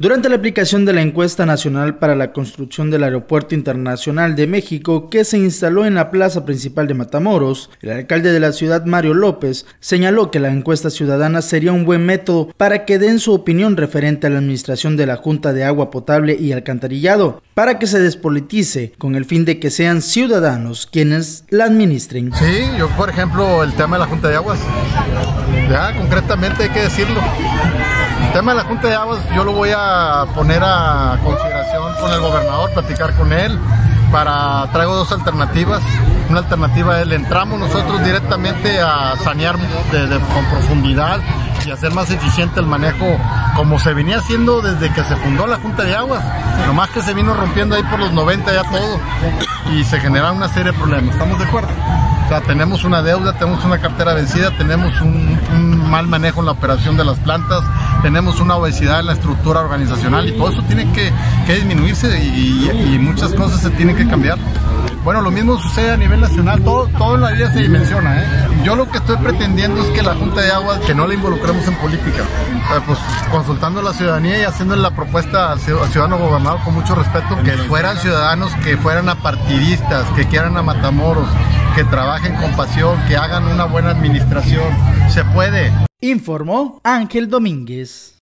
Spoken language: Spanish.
Durante la aplicación de la encuesta nacional para la construcción del Aeropuerto Internacional de México que se instaló en la plaza principal de Matamoros, el alcalde de la ciudad, Mario López, señaló que la encuesta ciudadana sería un buen método para que den su opinión referente a la administración de la Junta de Agua Potable y Alcantarillado, para que se despolitice con el fin de que sean ciudadanos quienes la administren. Sí, yo por ejemplo el tema de la Junta de Aguas, ya concretamente hay que decirlo. El tema de la Junta de Aguas yo lo voy a poner a consideración con el gobernador, platicar con él. Traigo dos alternativas. Una alternativa es le entramos nosotros directamente a sanear con profundidad y hacer más eficiente el manejo, como se venía haciendo desde que se fundó la Junta de Aguas, nomás que se vino rompiendo ahí por los 90 ya todo y se generaron una serie de problemas. ¿Estamos de acuerdo? O sea, tenemos una deuda, tenemos una cartera vencida, tenemos un mal manejo en la operación de las plantas, tenemos una obesidad en la estructura organizacional y todo eso tiene que disminuirse y muchas cosas se tienen que cambiar. Bueno, lo mismo sucede a nivel nacional, todo en la vida se dimensiona, Yo lo que estoy pretendiendo es que la Junta de Aguas, que no la involucremos en política, pues consultando a la ciudadanía y haciendo la propuesta al ciudadano gobernado con mucho respeto, que fueran ciudadanos, que fueran apartidistas, que quieran a Matamoros, que trabajen con pasión, que hagan una buena administración. Se puede. Informó Ángel Domínguez.